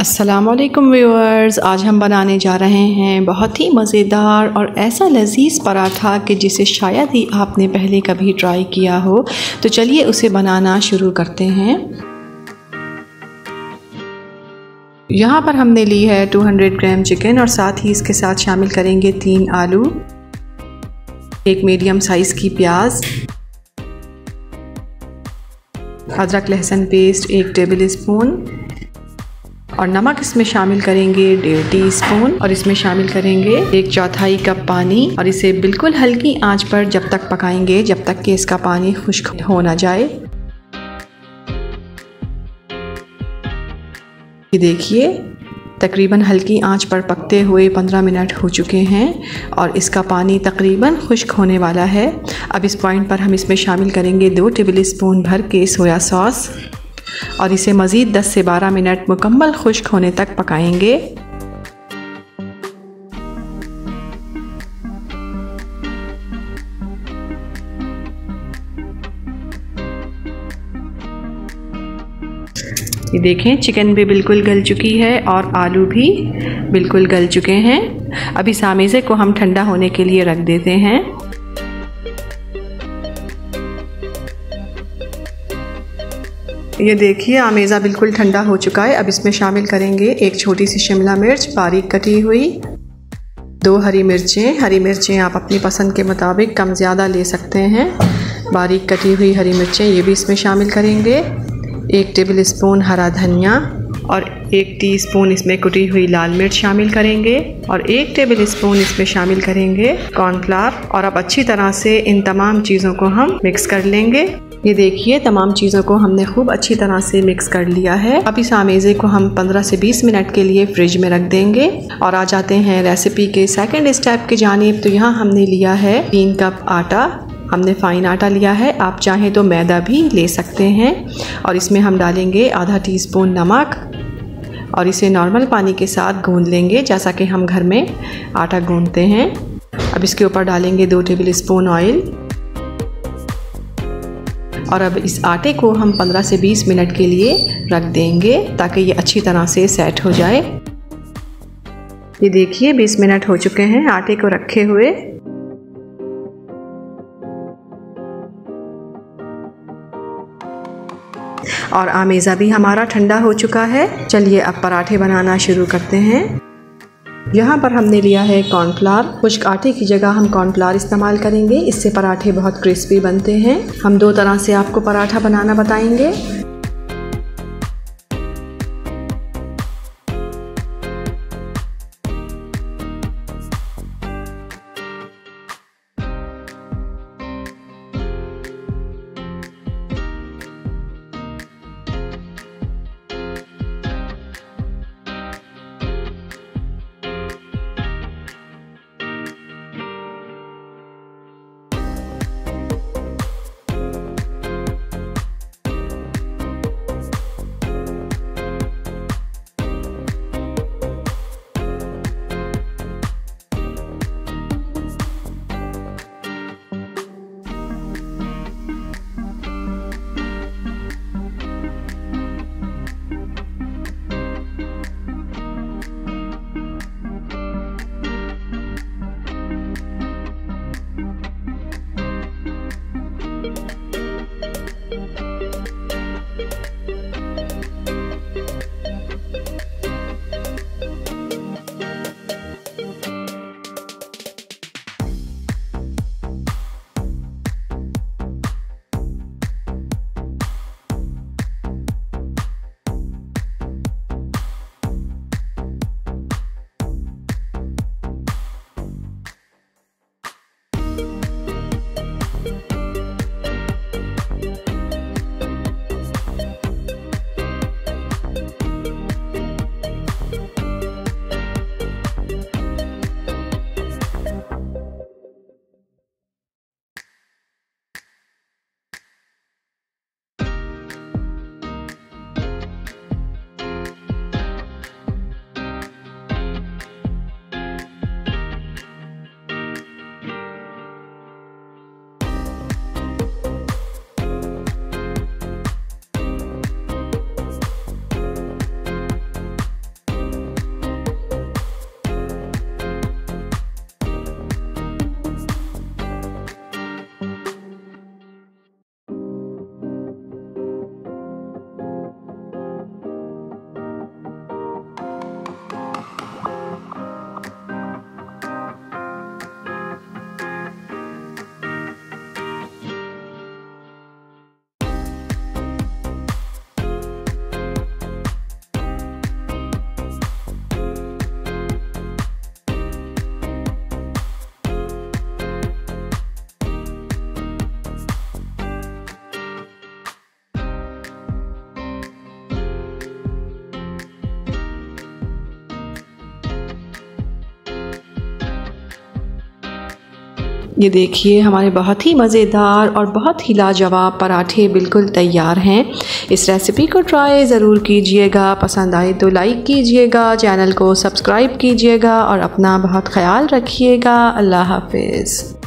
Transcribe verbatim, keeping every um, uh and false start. अस्सलामुअलैकुम व्यूअर्स, आज हम बनाने जा रहे हैं बहुत ही मज़ेदार और ऐसा लजीज पराठा कि जिसे शायद ही आपने पहले कभी ट्राई किया हो। तो चलिए उसे बनाना शुरू करते हैं। यहाँ पर हमने ली है दो सौ ग्राम चिकन और साथ ही इसके साथ शामिल करेंगे तीन आलू, एक मीडियम साइज़ की प्याज, अदरक लहसुन पेस्ट एक टेबल स्पून और नमक इसमें शामिल करेंगे डेढ़ टी स्पून और इसमें शामिल करेंगे एक चौथाई कप पानी और इसे बिल्कुल हल्की आंच पर जब तक पकाएंगे जब तक कि इसका पानी खुश्क हो ना जाए। ये देखिए, तकरीबन हल्की आंच पर पकते हुए पंद्रह मिनट हो चुके हैं और इसका पानी तकरीबन खुश्क होने वाला है। अब इस पॉइंट पर हम इसमें शामिल करेंगे दो टेबल स्पून भर के सोया सॉस और इसे मज़ीद दस से बारह मिनट मुकम्मल खुश्क होने तक पकाएंगे। ये देखें, चिकन भी बिल्कुल गल चुकी है और आलू भी बिल्कुल गल चुके हैं। अब इस आमेज़े को हम ठंडा होने के लिए रख देते हैं। ये देखिए, आमेज़ा बिल्कुल ठंडा हो चुका है। अब इसमें शामिल करेंगे एक छोटी सी शिमला मिर्च बारीक कटी हुई, दो हरी मिर्चें। हरी मिर्चें आप अपनी पसंद के मुताबिक कम ज़्यादा ले सकते हैं। बारीक कटी हुई हरी मिर्चें ये भी इसमें शामिल करेंगे, एक टेबल स्पून हरा धनिया और एक टीस्पून इसमें कुटी हुई लाल मिर्च शामिल करेंगे और एक टेबल स्पून इसमें शामिल करेंगे कॉर्नफ्लावर। और अब अच्छी तरह से इन तमाम चीज़ों को हम मिक्स कर लेंगे। ये देखिए, तमाम चीज़ों को हमने खूब अच्छी तरह से मिक्स कर लिया है। अब इस आमेज़े को हम पंद्रह से बीस मिनट के लिए फ्रिज में रख देंगे। और आ जाते हैं रेसिपी के सेकंड स्टेप की जानिब। तो यहाँ हमने लिया है तीन कप आटा, हमने फ़ाइन आटा लिया है, आप चाहें तो मैदा भी ले सकते हैं। और इसमें हम डालेंगे आधा टीस्पून नमक और इसे नॉर्मल पानी के साथ गूँध लेंगे जैसा कि हम घर में आटा गूँधते हैं। अब इसके ऊपर डालेंगे दो टेबल स्पून ऑयल और अब इस आटे को हम पंद्रह से बीस मिनट के लिए रख देंगे ताकि ये अच्छी तरह से सेट हो जाए। ये देखिए, बीस मिनट हो चुके हैं आटे को रखे हुए। और आमेज़ा भी हमारा ठंडा हो चुका है। चलिए अब पराठे बनाना शुरू करते हैं। यहाँ पर हमने लिया है कॉर्नफ्लावर, खुश्क आटे की जगह हम कॉर्नफ्लावर इस्तेमाल करेंगे, इससे पराठे बहुत क्रिस्पी बनते हैं। हम दो तरह से आपको पराठा बनाना बताएंगे। ये देखिए हमारे बहुत ही मज़ेदार और बहुत ही लाजवाब पराठे बिल्कुल तैयार हैं। इस रेसिपी को ट्राई ज़रूर कीजिएगा, पसंद आए तो लाइक कीजिएगा, चैनल को सब्सक्राइब कीजिएगा और अपना बहुत ख्याल रखिएगा। अल्लाह हाफिज़।